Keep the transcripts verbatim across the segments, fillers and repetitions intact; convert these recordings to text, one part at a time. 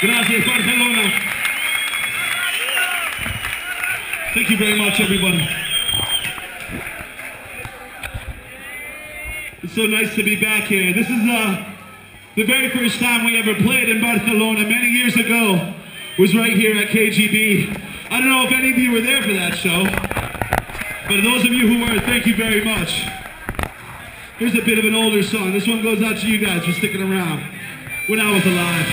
Gracias, Barcelona. Thank you very much, everybody. It's so nice to be back here. This is uh, the very first time we ever played in Barcelona many years ago. Was right here at K G B. I don't know if any of you were there for that show, but those of you who were, thank you very much. Here's a bit of an older song. This one goes out to you guys for sticking around when I was alive.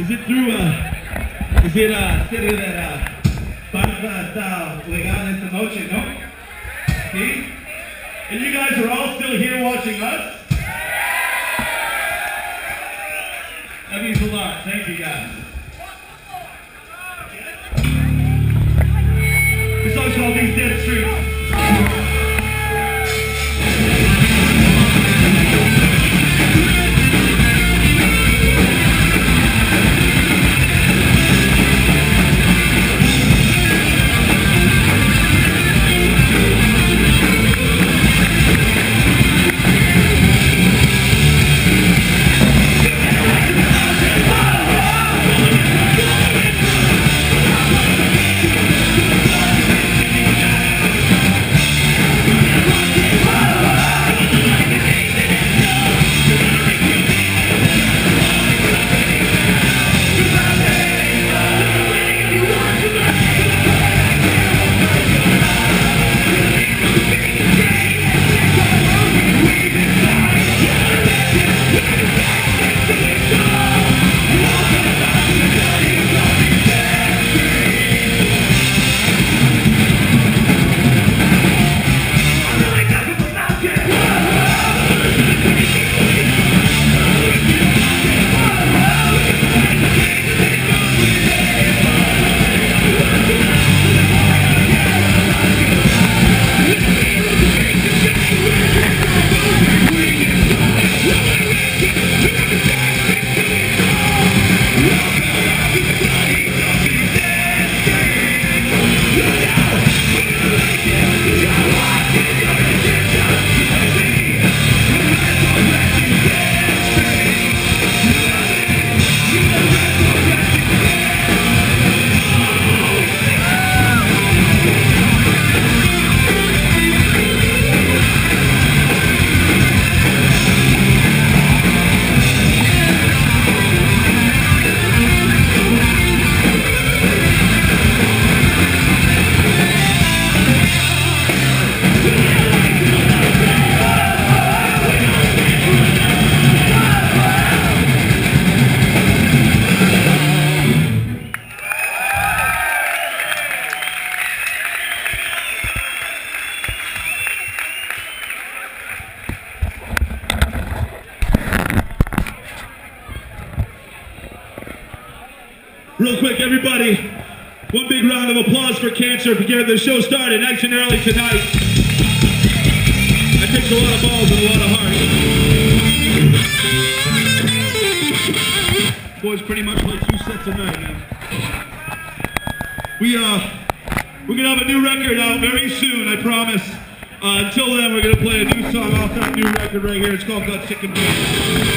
Is it through, uh, is it a city that, uh, Barca está legal esta noche, no? See? And you guys are all still here watching us? That means a lot. Thank you, guys. This song's called These Dead Streets. Real quick, everybody, one big round of applause for cancer for getting the show started nice and early tonight. That takes a lot of balls and a lot of heart. Boys pretty much play two sets a night, man. We, uh, we're gonna have a new record out very soon, I promise. Uh, until then, we're gonna play a new song off that new record right here. It's called Got Sick and Bad.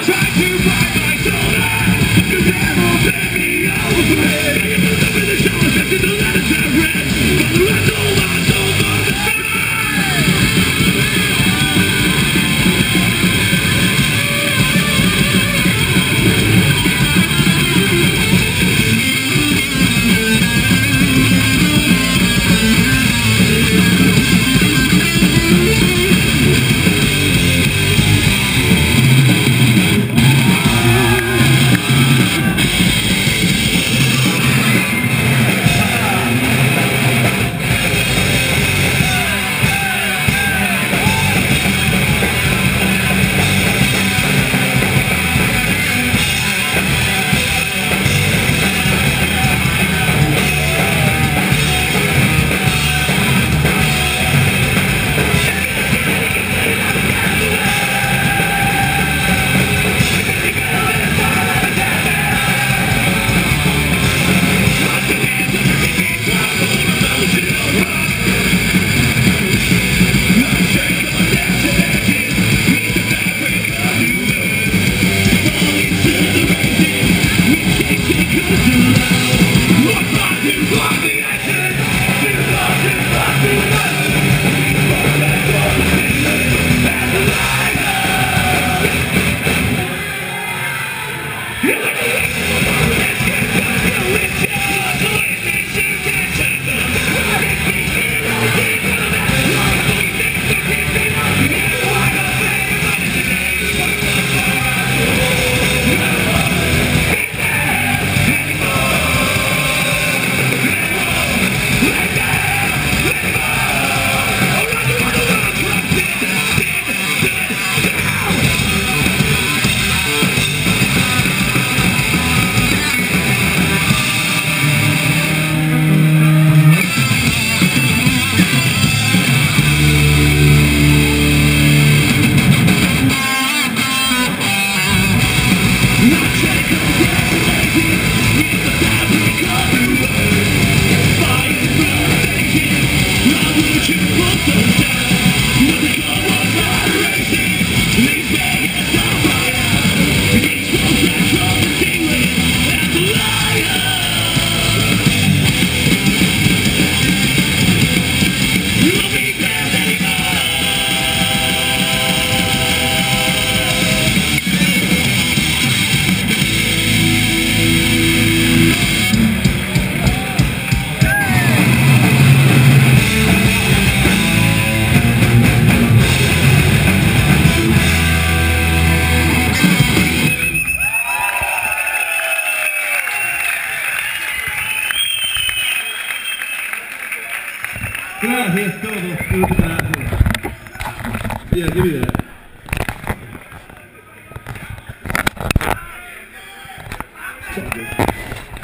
Try to buy my soda. Gracias todos, puta. Yeah, give me that.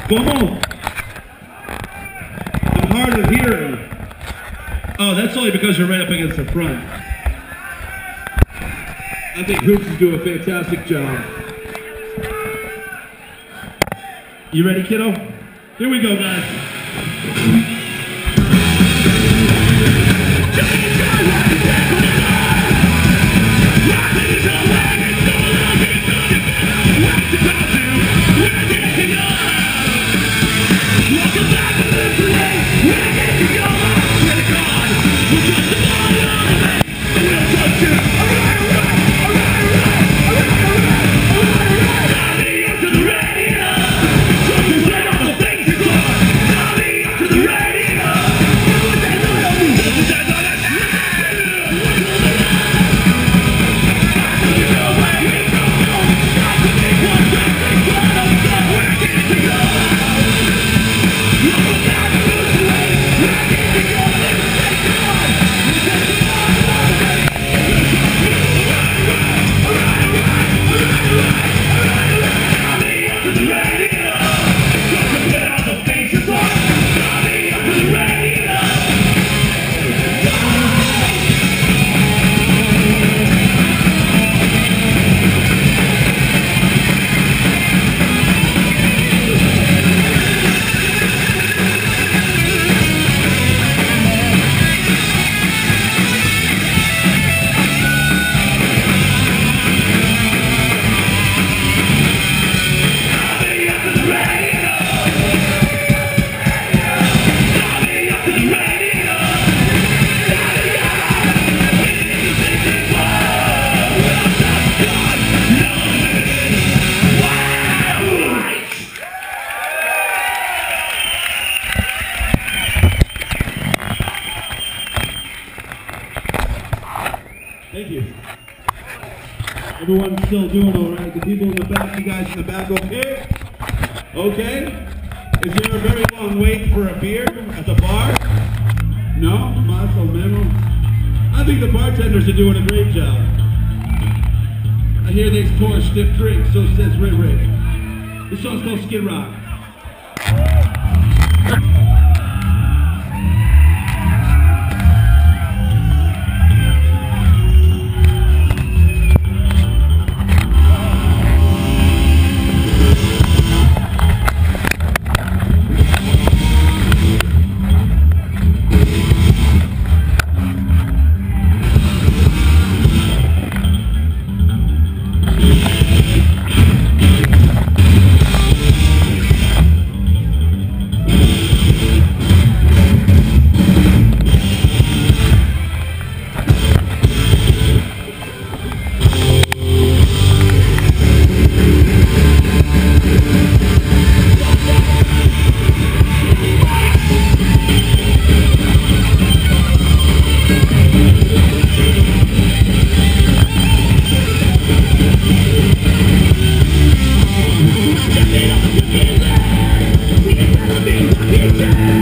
Come on. The heart of hearing. Oh, that's only because you're right up against the front. I think Hoops is doing a fantastic job. You ready, kiddo? Here we go, guys. Thank you. Everyone's still doing all right. The people in the back, you guys in the back, okay? Okay? Is there a very long wait for a beer at the bar? No? Maso memo? I think the bartenders are doing a great job. I hear they pour stiff drinks, so says Ray Ray. This song's called Skid Rock. Down.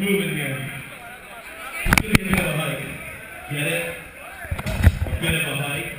moving here. Get it? I'll get it behind.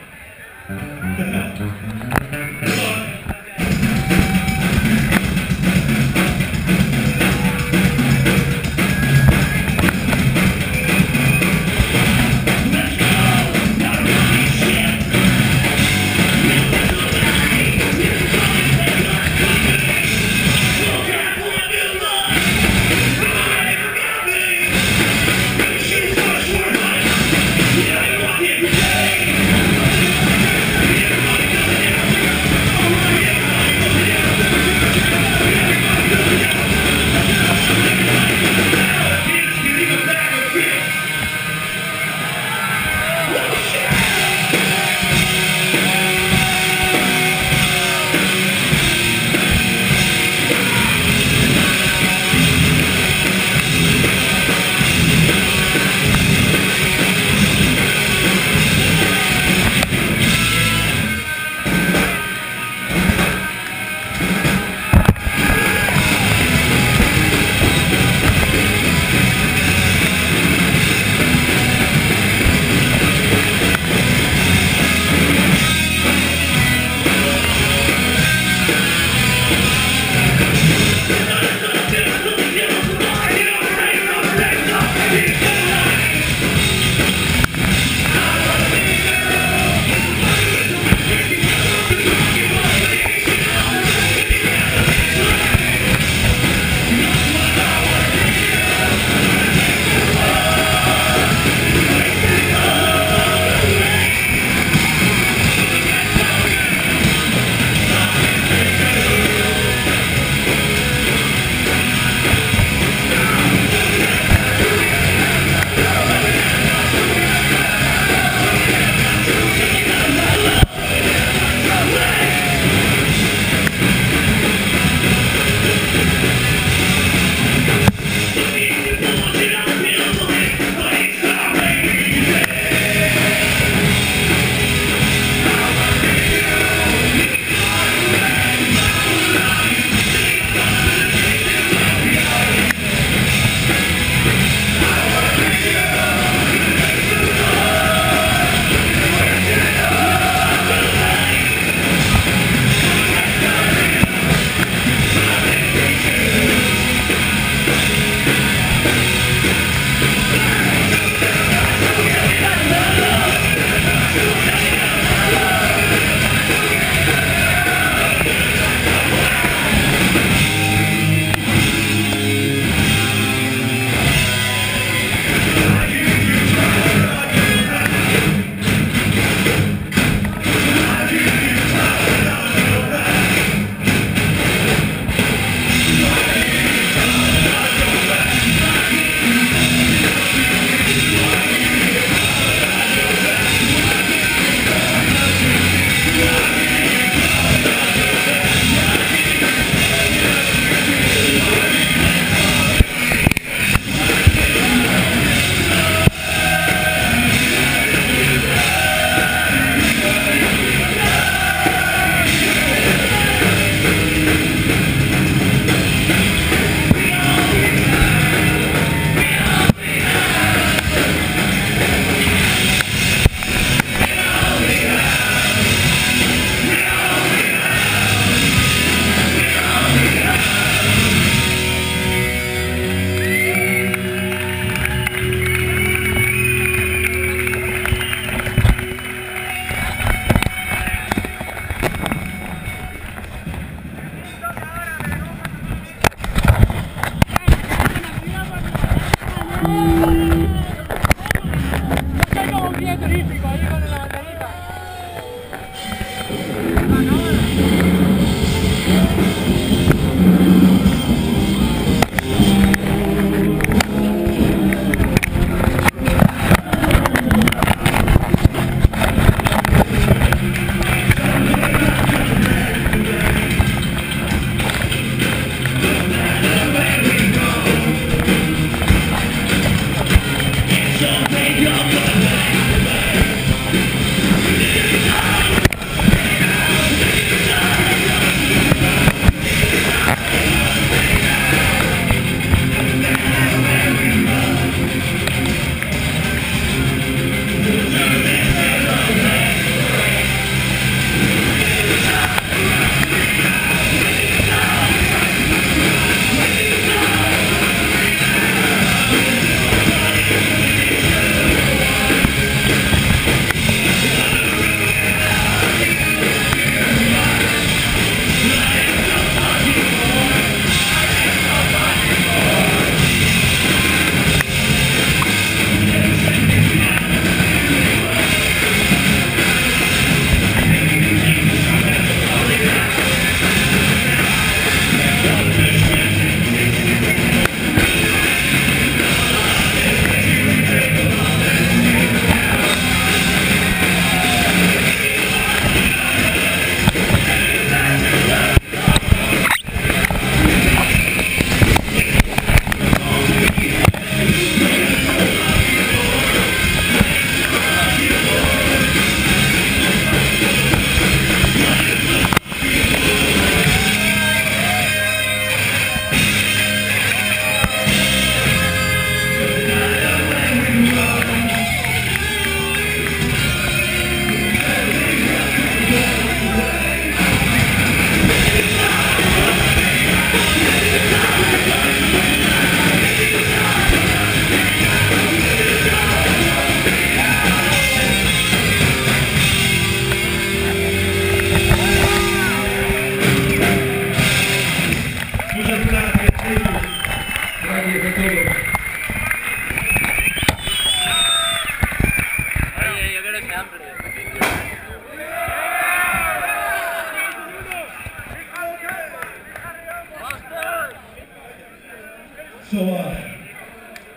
So uh,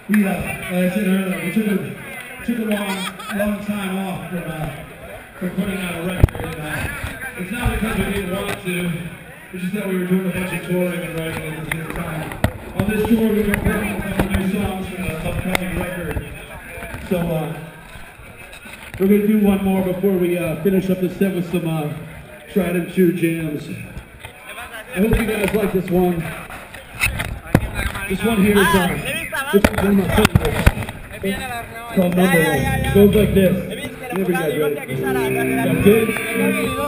we, uh, like I said earlier, we took a, took a long, long time off from, uh, from putting out a record. And, uh, it's not because we didn't want to, it's just that we were doing a bunch of touring and writing at the same time. On this tour, we were working on some new songs for the upcoming record. So uh, we're going to do one more before we uh, finish up the set with some uh, tried and true jams. I hope you guys like this one. This one here is uh, this is one of my favorites. Called Number One. Goes like this. Never got ready. Got good? Here we go.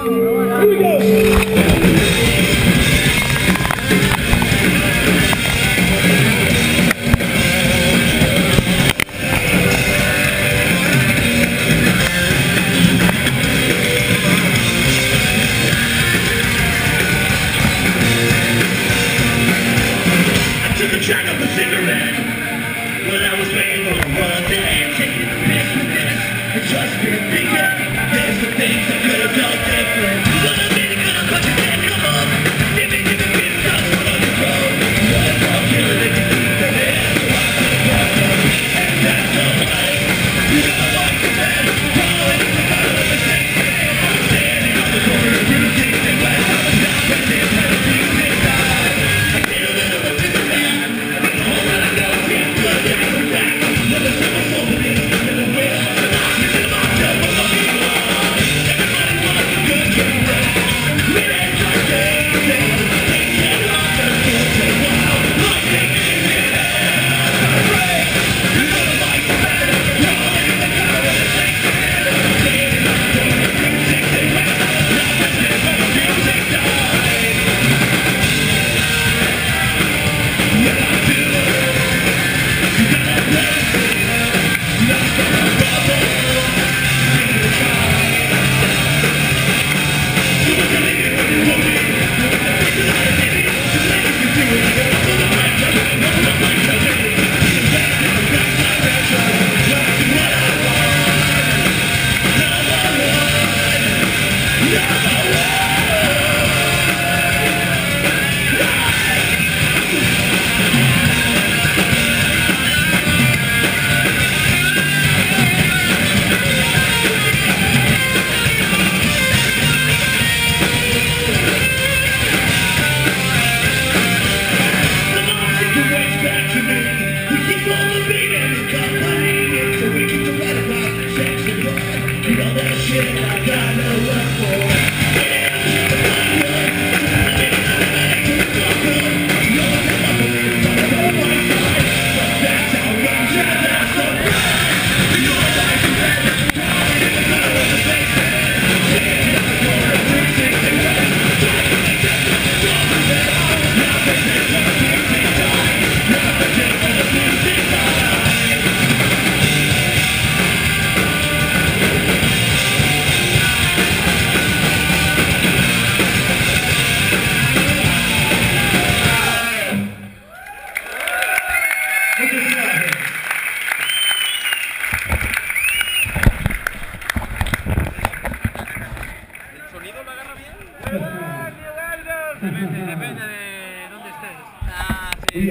We,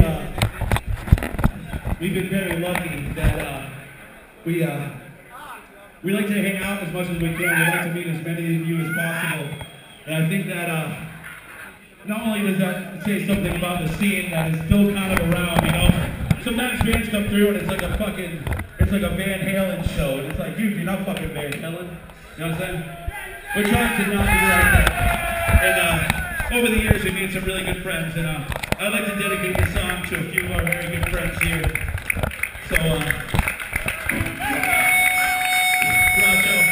uh, we've been very lucky that uh, we, uh, we like to hang out as much as we can. We like to meet as many of you as possible. And I think that uh, not only does that say something about the scene that is still kind of around, you know? Sometimes bands come through and it's like a fucking, it's like a Van Halen show. And it's like, dude, you're not fucking Van Halen. You know what I'm saying? We're trying to not be like that. And uh, over the years, we've made some really good friends. And, uh, I'd like to dedicate this song to a few of our very good friends here. So, uh, Let's go, Nathan.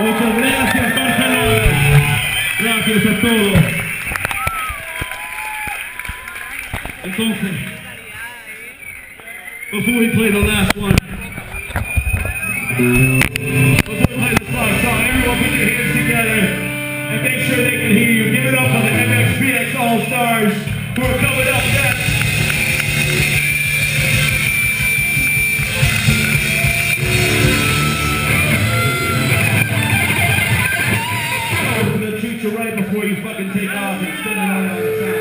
Muchas gracias, Barcelona. Gracias a todos. Entonces, before we play the last one, before we play this last song, everyone put your hands together and make sure they can hear you. Give it up on the M X P X All-Stars who are coming up next. Right before you fucking take off and spin it all over the top.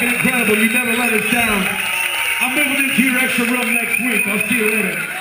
Incredible, you never let us down. I'm moving into your extra room next week. I'll see you later.